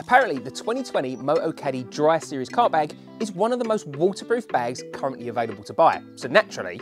Apparently, the 2020 Motocaddy Dry Series cart bag is one of the most waterproof bags currently available to buy. So naturally,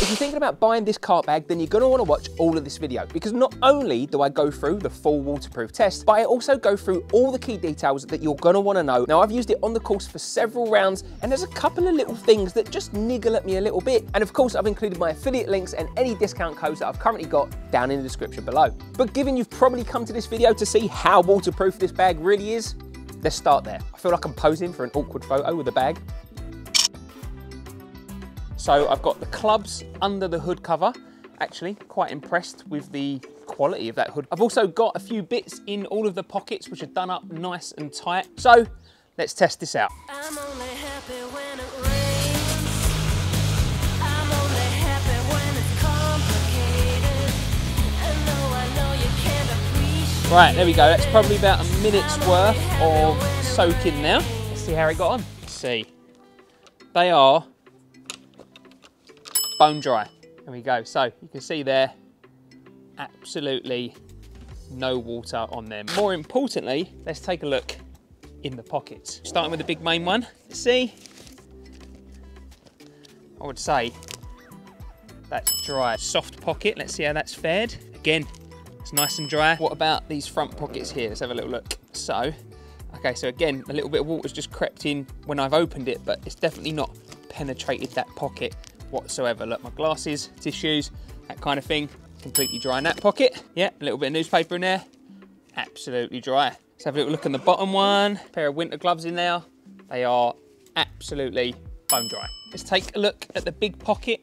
if you're thinking about buying this cart bag, then you're going to want to watch all of this video, because not only do I go through the full waterproof test, but I also go through all the key details that you're going to want to know. Now, I've used it on the course for several rounds, and there's a couple of little things that just niggle at me a little bit. And of course, I've included my affiliate links and any discount codes that I've currently got down in the description below. But given you've probably come to this video to see how waterproof this bag really is, let's start there. I feel like I'm posing for an awkward photo with a bag. So I've got the clubs under the hood cover. Actually, quite impressed with the quality of that hood. I've also got a few bits in all of the pockets which are done up nice and tight. So let's test this out. I'm only happy when it rains. I'm only happy when it's complicated. And though I know you can't appreciate it. Right, there we go. That's probably about a minute's worth of soaking now. Let's see how it got on. Let's see. They are bone dry. There we go. So you can see there, absolutely no water on them. More importantly, let's take a look in the pockets. Starting with the big main one. See, I would say that's dry. Soft pocket. Let's see how that's fared. Again, it's nice and dry. What about these front pockets here? Let's have a little look. So, okay. So again, a little bit of water's just crept in when I've opened it, but it's definitely not penetrated that pocket whatsoever. Look, my glasses, tissues, that kind of thing, completely dry in that pocket. Yeah, a little bit of newspaper in there, absolutely dry. Let's have a little look on the bottom one. A pair of winter gloves in there. They are absolutely bone dry. Let's take a look at the big pocket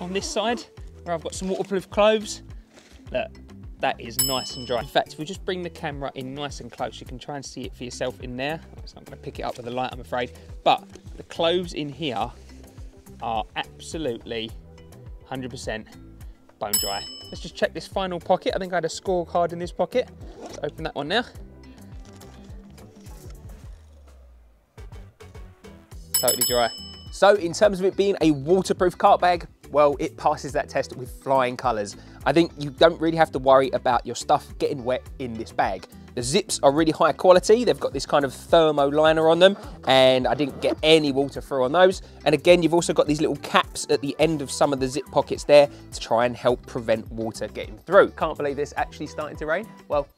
on this side where I've got some waterproof clothes. Look, that is nice and dry. In fact, if we just bring the camera in nice and close, you can try and see it for yourself in there. So I'm going to pick it up with the light, I'm afraid, but the clothes in here are absolutely 100% bone dry. Let's just check this final pocket. I think I had a scorecard in this pocket. Let's open that one now. Totally dry. So in terms of it being a waterproof cart bag, well, it passes that test with flying colors. I think you don't really have to worry about your stuff getting wet in this bag. The zips are really high quality. They've got this kind of thermo liner on them, and I didn't get any water through on those. And again, you've also got these little caps at the end of some of the zip pockets there to try and help prevent water getting through. Can't believe this actually starting to rain. Well,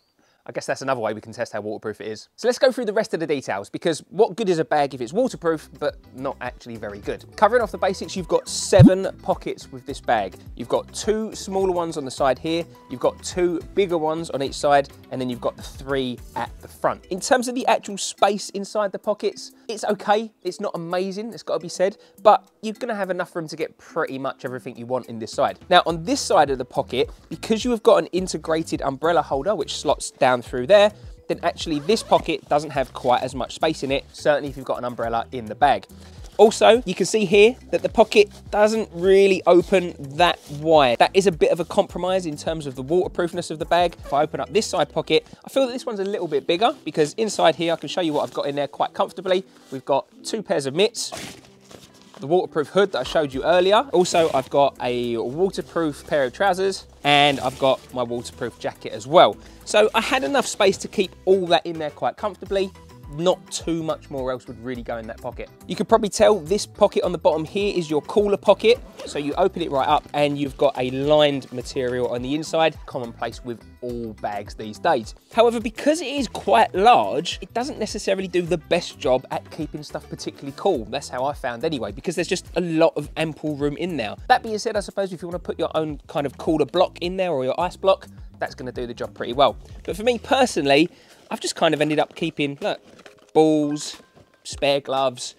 I guess that's another way we can test how waterproof it is. So let's go through the rest of the details, because what good is a bag if it's waterproof, but not actually very good? Covering off the basics, you've got 7 pockets with this bag. You've got 2 smaller ones on the side here, you've got 2 bigger ones on each side, and then you've got the 3 at the front. In terms of the actual space inside the pockets, it's okay. It's not amazing, it's got to be said, but you're going to have enough room to get pretty much everything you want in this side. Now, on this side of the pocket, because you have got an integrated umbrella holder, which slots down through there, then actually this pocket doesn't have quite as much space in it, certainly if you've got an umbrella in the bag. Also, you can see here that the pocket doesn't really open that wide. That is a bit of a compromise in terms of the waterproofness of the bag. If I open up this side pocket, I feel that this one's a little bit bigger, because inside here I can show you what I've got in there quite comfortably. We've got 2 pairs of mitts, the waterproof hood that I showed you earlier. Also, I've got a waterproof pair of trousers, and I've got my waterproof jacket as well. So I had enough space to keep all that in there quite comfortably. Not too much more else would really go in that pocket. You could probably tell this pocket on the bottom here is your cooler pocket. So you open it right up and you've got a lined material on the inside, commonplace with all bags these days. However, because it is quite large, it doesn't necessarily do the best job at keeping stuff particularly cool. That's how I found anyway, because there's just a lot of ample room in there. That being said, I suppose if you want to put your own kind of cooler block in there or your ice block, that's going to do the job pretty well. But for me personally, I've just kind of ended up keeping, look, balls, spare gloves,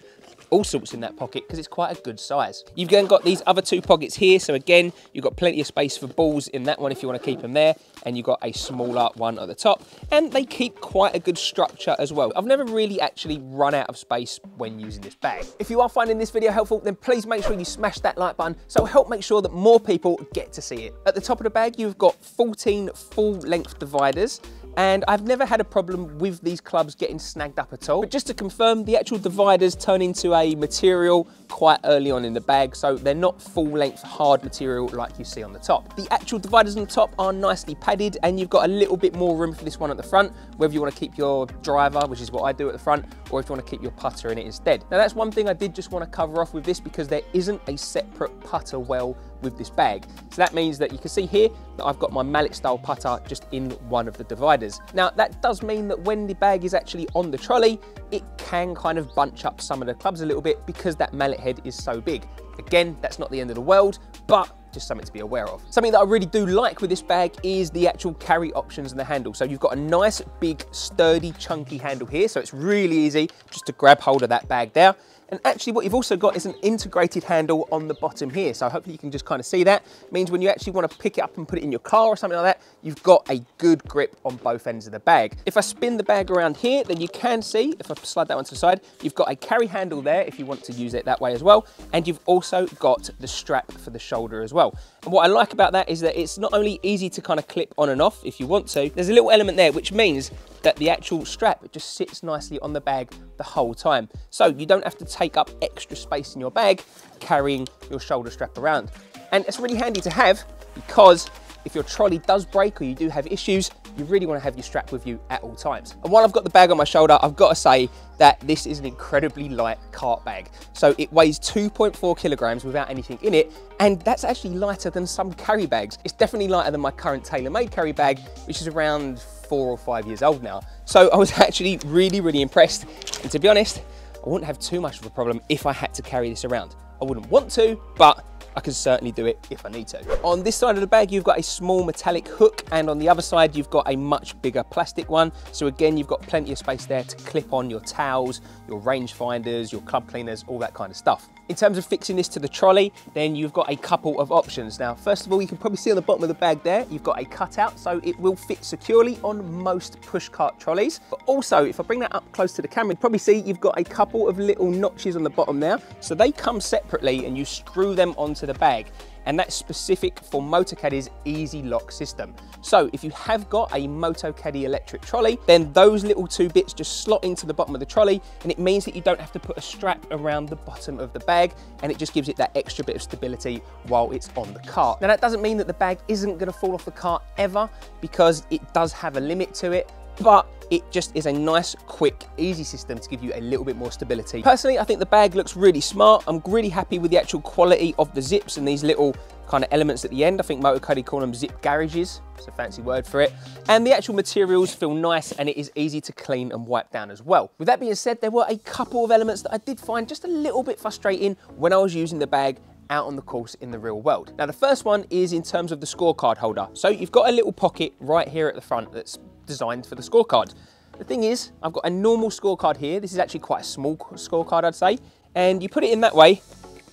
all sorts in that pocket, because it's quite a good size. You've then got these other 2 pockets here. So again, you've got plenty of space for balls in that one if you want to keep them there. And you've got a smaller one at the top, and they keep quite a good structure as well. I've never really actually run out of space when using this bag. If you are finding this video helpful, then please make sure you smash that like button, so it'll help make sure that more people get to see it. At the top of the bag, you've got 14 full length dividers, and I've never had a problem with these clubs getting snagged up at all. But just to confirm, the actual dividers turn into a material quite early on in the bag, so they're not full length hard material like you see on the top. The actual dividers on the top are nicely padded, and you've got a little bit more room for this one at the front, whether you want to keep your driver, which is what I do at the front, or if you want to keep your putter in it instead. Now that's one thing I did just want to cover off with this, because there isn't a separate putter well with this bag. So that means that you can see here that I've got my mallet style putter just in one of the dividers. Now that does mean that when the bag is actually on the trolley, it can kind of bunch up some of the clubs a little bit because that mallet head is so big. Again, that's not the end of the world, but just something to be aware of. Something that I really do like with this bag is the actual carry options and the handle. So you've got a nice, big, sturdy, chunky handle here. So it's really easy just to grab hold of that bag there. And actually what you've also got is an integrated handle on the bottom here. So hopefully you can just kind of see that. It means when you actually want to pick it up and put it in your car or something like that, you've got a good grip on both ends of the bag. If I spin the bag around here, then you can see, if I slide that one to the side, you've got a carry handle there if you want to use it that way as well. And you've also got the strap for the shoulder as well. And what I like about that is that it's not only easy to kind of clip on and off if you want to, there's a little element there which means that the actual strap just sits nicely on the bag the whole time. So you don't have to take up extra space in your bag carrying your shoulder strap around. And it's really handy to have, because if your trolley does break or you do have issues, you really want to have your strap with you at all times. And while I've got the bag on my shoulder, I've got to say that this is an incredibly light cart bag. So it weighs 2.4 kilograms without anything in it, and that's actually lighter than some carry bags. It's definitely lighter than my current TaylorMade carry bag, which is around 4 or 5 years old now. So I was actually really impressed. And to be honest, I wouldn't have too much of a problem if I had to carry this around. I wouldn't want to, but I can certainly do it if I need to. On this side of the bag, you've got a small metallic hook, and on the other side, you've got a much bigger plastic one. So again, you've got plenty of space there to clip on your towels, your range finders, your club cleaners, all that kind of stuff. In terms of fixing this to the trolley, then you've got a couple of options. Now, first of all, you can probably see on the bottom of the bag there, you've got a cutout, so it will fit securely on most pushcart trolleys. But also, if I bring that up close to the camera, you probably see you've got a couple of little notches on the bottom there. So they come separately and you screw them onto the bag. And that's specific for Motocaddy's easy lock system. So if you have got a Motocaddy electric trolley, then those little two bits just slot into the bottom of the trolley, and it means that you don't have to put a strap around the bottom of the bag, and it just gives it that extra bit of stability while it's on the cart. Now that doesn't mean that the bag isn't gonna fall off the cart ever, because it does have a limit to it, but it just is a nice, quick, easy system to give you a little bit more stability. Personally, I think the bag looks really smart. I'm really happy with the actual quality of the zips and these little kind of elements at the end. I think Motocaddy call them zip garages. It's a fancy word for it. And the actual materials feel nice, and it is easy to clean and wipe down as well. With that being said, there were a couple of elements that I did find just a little bit frustrating when I was using the bag out on the course in the real world. Now, the first one is in terms of the scorecard holder. So you've got a little pocket right here at the front that's designed for the scorecard. The thing is, I've got a normal scorecard here. This is actually quite a small scorecard, I'd say. And you put it in that way,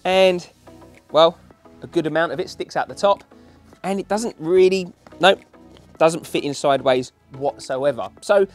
and well, a good amount of it sticks out the top, and it doesn't really, doesn't fit in sideways whatsoever. So,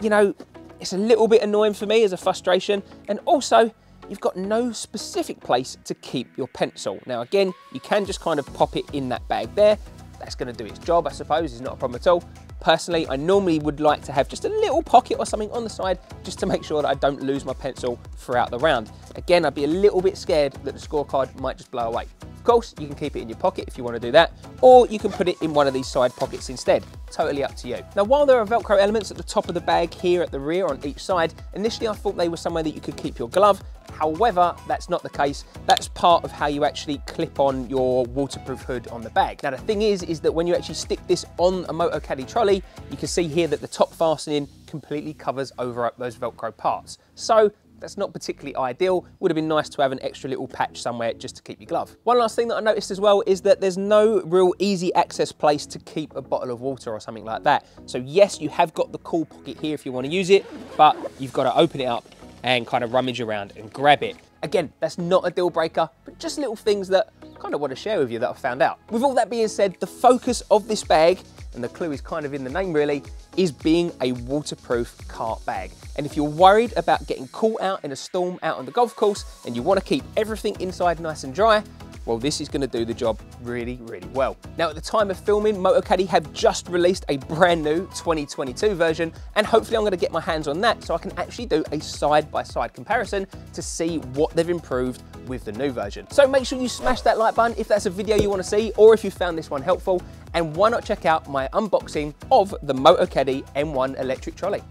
you know, it's a little bit annoying for me as a frustration. And also, you've got no specific place to keep your pencil. Now, again, you can just kind of pop it in that bag there. That's gonna do its job, I suppose. It's not a problem at all. Personally, I normally would like to have just a little pocket or something on the side just to make sure that I don't lose my pencil throughout the round. Again, I'd be a little bit scared that the scorecard might just blow away. Of course, you can keep it in your pocket if you want to do that, or you can put it in one of these side pockets instead. Totally up to you. Now, while there are Velcro elements at the top of the bag here at the rear on each side, initially I thought they were somewhere that you could keep your glove. However, that's not the case. That's part of how you actually clip on your waterproof hood on the bag. Now, the thing is that when you actually stick this on a Motocaddy trolley, you can see here that the top fastening completely covers over up those Velcro parts. So that's not particularly ideal. Would have been nice to have an extra little patch somewhere just to keep your glove. One last thing that I noticed as well is that there's no real easy access place to keep a bottle of water or something like that. So yes, you have got the cool pocket here if you want to use it, but you've got to open it up and kind of rummage around and grab it. Again, that's not a deal breaker, but just little things that I kind of want to share with you that I've found out. With all that being said, the focus of this bag, and the clue is kind of in the name really, is being a waterproof cart bag. And if you're worried about getting caught out in a storm out on the golf course and you want to keep everything inside nice and dry, well, this is going to do the job really, really well. Now, at the time of filming, Motocaddy have just released a brand new 2022 version, and hopefully I'm going to get my hands on that so I can actually do a side-by-side comparison to see what they've improved with the new version. So make sure you smash that like button if that's a video you want to see, or if you found this one helpful, and why not check out my unboxing of the Motocaddy M1 electric trolley.